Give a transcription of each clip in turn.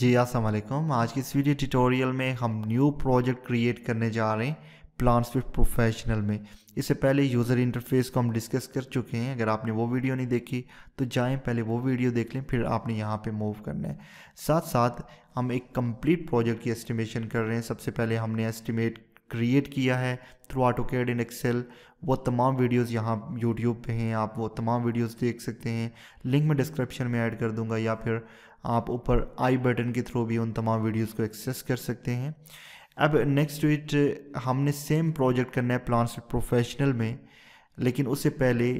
जी अस्सलाम वालेकुम। आज की इस वीडियो ट्यूटोरियल में हम न्यू प्रोजेक्ट क्रिएट करने जा रहे हैं प्लानस्विफ्ट प्रोफेशनल में। इससे पहले यूज़र इंटरफेस को हम डिस्कस कर चुके हैं। अगर आपने वो वीडियो नहीं देखी तो जाएं पहले वो वीडियो देख लें, फिर आपने यहाँ पे मूव करना है। साथ साथ हम एक कंप्लीट प्रोजेक्ट की एस्टिमेशन कर रहे हैं। सबसे पहले हमने एस्टिमेट क्रिएट किया है थ्रू ऑटोकैड एंड एक्सेल। वो तमाम वीडियोस यहाँ यूट्यूब पे हैं, आप वो तमाम वीडियोस देख सकते हैं। लिंक में डिस्क्रिप्शन में ऐड कर दूंगा, या फिर आप ऊपर आई बटन के थ्रू भी उन तमाम वीडियोस को एक्सेस कर सकते हैं। अब नेक्स्ट वीक हमने सेम प्रोजेक्ट करना है प्लानस्विफ्ट प्रोफेशनल में, लेकिन उससे पहले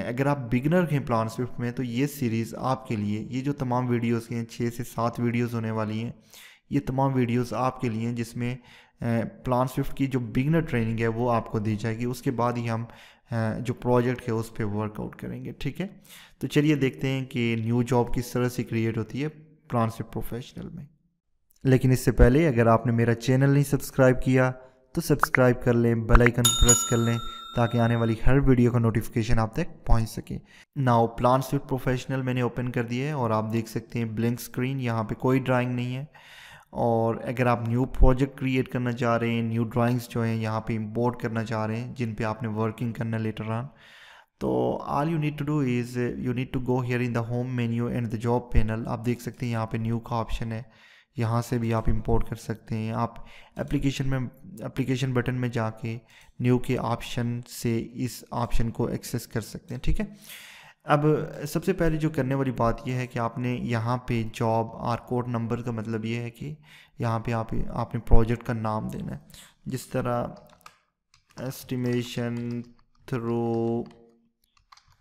अगर आप बिगनर हैं प्लानस्विफ्ट में तो ये सीरीज़ आपके लिए, ये जो तमाम वीडियोज़ हैं 6 से 7 वीडियोज़ होने वाली हैं, ये तमाम वीडियोज़ आपके लिए हैं जिसमें प्लानस्विफ्ट की जो बिगनर ट्रेनिंग है वो आपको दी जाएगी। उसके बाद ही हम जो प्रोजेक्ट है उस पर वर्कआउट करेंगे, ठीक है। तो चलिए देखते हैं कि न्यू जॉब किस तरह से क्रिएट होती है प्लानस्विफ्ट प्रोफेशनल में। लेकिन इससे पहले अगर आपने मेरा चैनल नहीं सब्सक्राइब किया तो सब्सक्राइब कर लें, बेल आइकन प्रेस कर लें ताकि आने वाली हर वीडियो का नोटिफिकेशन आप तक पहुंच सके। नाउ प्लानस्विफ्ट प्रोफेशनल मैंने ओपन कर दिया है और आप देख सकते हैं ब्लैंक स्क्रीन, यहाँ पे कोई ड्राइंग नहीं है। और अगर आप न्यू प्रोजेक्ट क्रिएट करना चाह रहे हैं, न्यू ड्राइंग्स जो हैं यहाँ पे इंपोर्ट करना चाह रहे हैं जिन पे आपने वर्किंग करना लेटर ऑन, तो all you need to do is you need to go here in the home menu and the job panel. आप देख सकते हैं यहाँ पे न्यू का ऑप्शन है, यहाँ से भी आप इंपोर्ट कर सकते हैं। आप एप्लीकेशन में, एप्लीकेशन बटन में जाके न्यू के ऑप्शन से इस ऑप्शन को एक्सेस कर सकते हैं, ठीक है। अब सबसे पहले जो करने वाली बात यह है कि आपने यहाँ पे जॉब और कोड नंबर का मतलब ये है कि यहाँ पे आपने प्रोजेक्ट का नाम देना है। जिस तरह एस्टिमेशन थ्रू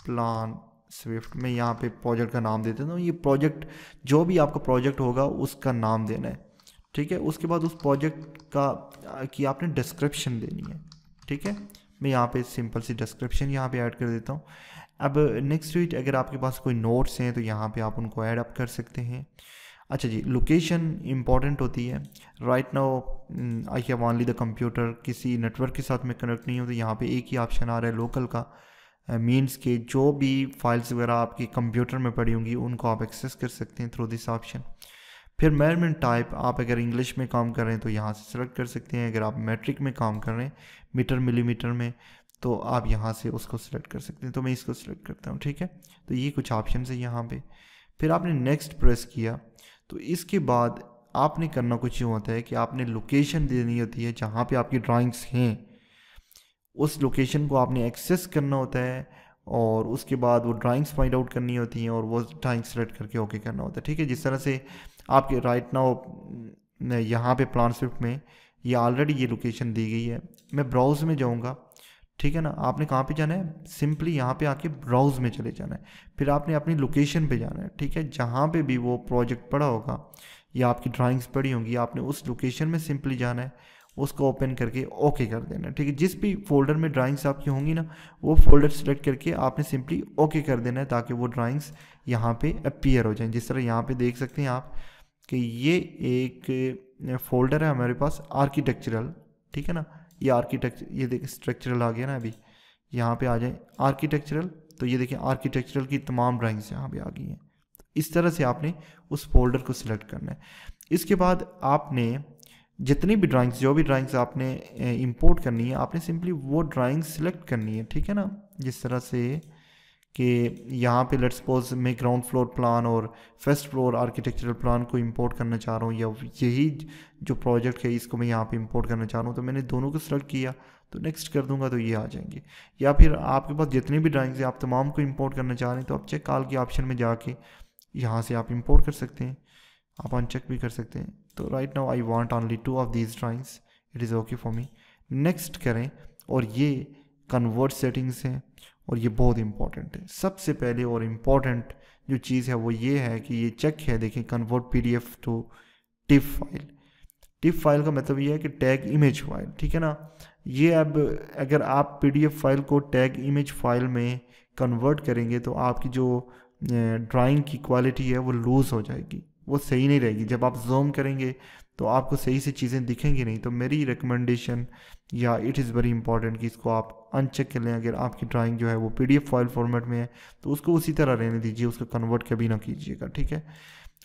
प्लानस्विफ्ट में यहाँ पे प्रोजेक्ट का नाम देते हैं, ये प्रोजेक्ट जो भी आपका प्रोजेक्ट होगा उसका नाम देना है, ठीक है। उसके बाद उस प्रोजेक्ट का कि आपने डिस्क्रिप्शन देनी है, ठीक है। मैं यहाँ पे सिंपल सी डिस्क्रिप्शन यहाँ पे ऐड कर देता हूँ। अब नेक्स्ट वीडियो अगर आपके पास कोई नोट्स हैं तो यहाँ पे आप उनको ऐड अप कर सकते हैं। अच्छा जी, लोकेशन इंपॉर्टेंट होती है। Right now I have only the computer, किसी नेटवर्क के साथ मैं कनेक्ट नहीं हूँ, तो यहाँ पे एक ही ऑप्शन आ रहा है लोकल का। मीन्स के जो भी फाइल्स वगैरह आपके कंप्यूटर में पड़ी होंगी उनको आप एक्सेस कर सकते हैं थ्रू दिस ऑप्शन। फिर मेजरमेंट टाइप, आप अगर इंग्लिश में काम कर रहे हैं तो यहाँ से सेलेक्ट कर सकते हैं। अगर आप मैट्रिक में काम कर रहे हैं, मीटर मिलीमीटर में, तो आप यहाँ से उसको सेलेक्ट कर सकते हैं। तो मैं इसको सेलेक्ट करता हूँ, ठीक है। तो ये कुछ ऑप्शन है यहाँ पे। फिर आपने नेक्स्ट प्रेस किया तो इसके बाद आपने करना कुछ यूँ होता है कि आपने लोकेशन देनी होती है जहाँ पे आपकी ड्राइंग्स हैं, उस लोकेशन को आपने एक्सेस करना होता है और उसके बाद वो ड्राइंग्स फाइंड आउट करनी होती हैं और वो ड्राइंग सेलेक्ट करके ओके करना होता है, ठीक है। जिस तरह से आपके राइट नाउ यहाँ पे प्लानस्विफ्ट में ये ऑलरेडी ये लोकेशन दी गई है। मैं ब्राउज़ में जाऊँगा, ठीक है ना। आपने कहाँ पे जाना है, सिंपली यहाँ पे आके ब्राउज़ में चले जाना है। फिर आपने अपनी लोकेशन पे जाना है, ठीक है। जहाँ पे भी वो प्रोजेक्ट पड़ा होगा या आपकी ड्राइंग्स पड़ी होंगी आपने उस लोकेशन में सिंपली जाना है, उसको ओपन करके ओके कर देना है, ठीक है। जिस भी फोल्डर में ड्राइंग्स आपकी होंगी ना वो फोल्डर सेलेक्ट करके आपने सिंपली ओके कर देना है ताकि वो ड्राइंग्स यहाँ पे अपीयर हो जाएँ। जिस तरह यहाँ पे देख सकते हैं आप कि ये एक फोल्डर है हमारे पास आर्किटेक्चरल, ठीक है ना। ये आर्किटेक्चर, ये देखिए स्ट्रक्चरल आ गया ना, अभी यहाँ पे आ जाए आर्किटेक्चरल, तो ये देखिए आर्किटेक्चरल की तमाम ड्राइंग्स यहाँ पे आ गई हैं। तो इस तरह से आपने उस फोल्डर को सिलेक्ट करना है। इसके बाद आपने जितनी भी ड्राइंग्स, जो भी ड्राइंग्स आपने इंपोर्ट करनी है आपने सिंपली वो ड्राइंग सेलेक्ट करनी है, ठीक है ना। जिस तरह से कि यहाँ पे लेट्स सपोज मैं ग्राउंड फ्लोर प्लान और फर्स्ट फ्लोर आर्किटेक्चरल प्लान को इंपोर्ट करना चाह रहा हूँ, या यही जो प्रोजेक्ट है इसको मैं यहाँ पे इंपोर्ट करना चाह रहा हूँ, तो मैंने दोनों को सेलेक्ट किया तो नेक्स्ट कर दूंगा तो ये आ जाएंगे। या फिर आपके पास जितनी भी ड्राइंग्स हैं आप तमाम को इंपोर्ट करना चाह रहे हैं तो आप चेक आल के ऑप्शन में जाके यहाँ से आप इंपोर्ट कर सकते हैं, आप अनचेक भी कर सकते हैं। तो right now I want only 2 of these drawings, it is okay for me, next करें। और ये कन्वर्ट सेटिंग्स हैं और ये बहुत इंपॉर्टेंट है। सबसे पहले और इम्पॉर्टेंट जो चीज़ है वो ये है कि ये चेक है, देखें convert PDF to TIFF file. TIFF file का मतलब ये है कि टैग इमेज फाइल, ठीक है ना। ये अब अगर आप PDF फाइल को टैग इमेज फाइल में कन्वर्ट करेंगे तो आपकी जो ड्राइंग की क्वालिटी है वो लूज़ हो जाएगी, वो सही नहीं रहेगी। जब आप जूम करेंगे तो आपको सही से चीज़ें दिखेंगी नहीं। तो मेरी रिकमेंडेशन या इट इज़ वेरी इंपॉर्टेंट कि इसको आप अनचेक कर लें। अगर आपकी ड्राइंग जो है वो PDF फाइल फॉर्मेट में है तो उसको उसी तरह रहने दीजिए, उसको कन्वर्ट कभी ना कीजिएगा, ठीक है।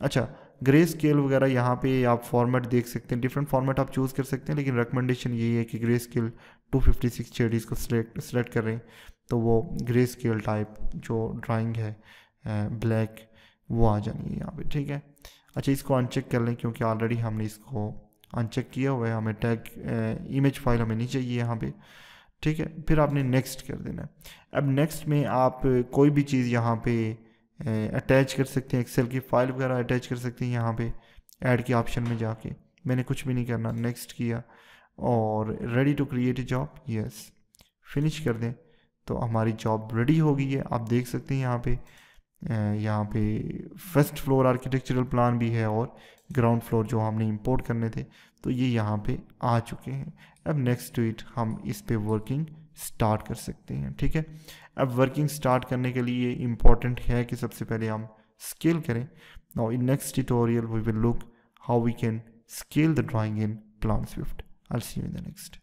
अच्छा, ग्रे स्केल वगैरह यहाँ पे आप फॉर्मेट देख सकते हैं, डिफरेंट फॉर्मेट आप चूज़ कर सकते हैं, लेकिन रिकमेंडेशन यही है कि ग्रे स्केल 256 शेडीज को सिलेक्ट कर रहे हैं तो वो ग्रे स्केल टाइप जो ड्राइंग है ब्लैक वो आ जानी है यहाँ पे। ठीक है, अच्छा इसको अनचेक कर लें क्योंकि ऑलरेडी हमने इसको अनचेक किया हुआ है, हमें टैग इमेज फाइल हमें नहीं चाहिए यहाँ पे। ठीक है, फिर आपने नेक्स्ट कर देना है। अब नेक्स्ट में आप कोई भी चीज़ यहाँ पे अटैच कर सकते हैं, एक्सेल की फाइल वगैरह अटैच कर सकते हैं यहाँ पे ऐड के ऑप्शन में जाके। मैंने कुछ भी नहीं करना, नेक्स्ट किया और ready to create a job, yes finish कर दें तो हमारी जॉब रेडी हो गई है। आप देख सकते हैं यहाँ पे फर्स्ट फ्लोर आर्किटेक्चरल प्लान भी है और ग्राउंड फ्लोर जो हमने इंपोर्ट करने थे तो ये यहाँ पे आ चुके हैं। अब नेक्स्ट टू इट हम इस पे वर्किंग स्टार्ट कर सकते हैं। ठीक है, अब वर्किंग स्टार्ट करने के लिए इम्पॉर्टेंट है कि सबसे पहले हम स्केल करें। Now in next tutorial we will look how we can scale the drawing in PlanSwift. I'll see you in the next.